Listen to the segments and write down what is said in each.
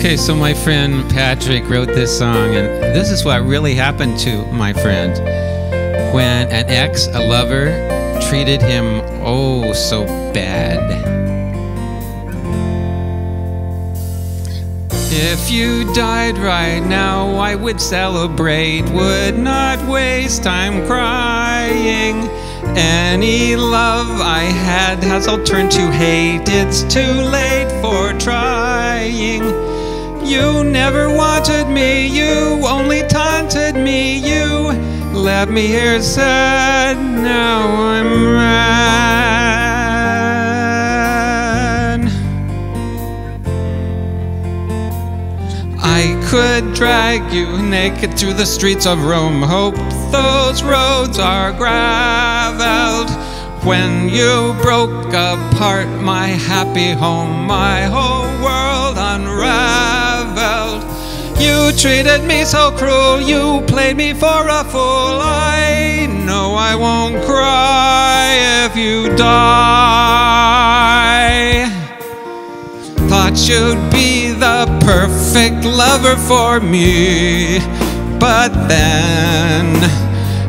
Okay, so my friend Patrick wrote this song, and this is what really happened to my friend when an ex, a lover, treated him oh so bad. If you died right now, I would celebrate, would not waste time crying. Any love I had has all turned to hate. It's too late for trying. You never wanted me, you only taunted me. You left me here sad, now I'm mad. I could drag you naked through the streets of Rome. Hope those roads are graveled. When you broke apart my happy home, my whole world unraveled. You treated me so cruel, you played me for a fool. I know I won't cry if you die. Thought you'd be the perfect lover for me, but then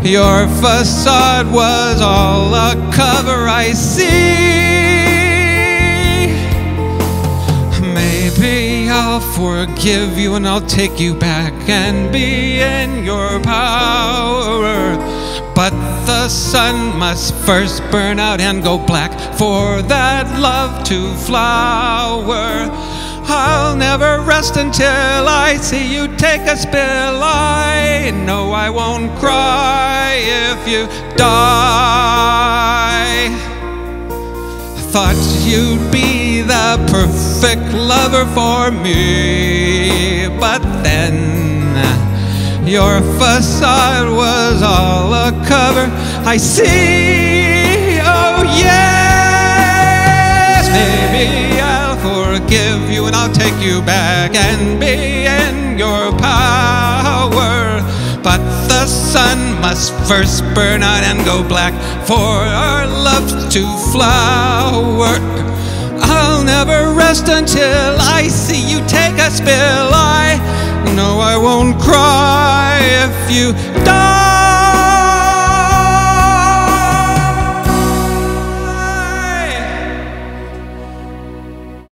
your facade was all a cover, I see. Maybe I'll forgive you and I'll take you back and be in your power. But the sun must first burn out and go black for that love to flower. I'll never rest until I see you take a spill. I know I won't cry if you die. Thought you'd be the perfect lover for me, but then your facade was all a cover, I see. Oh yes, maybe I'll forgive you and I'll take you back and be in your power. But the sun must first burn out and go black for our love to flower. I'll never rest until I see you take a spill. I know I won't cry if you die.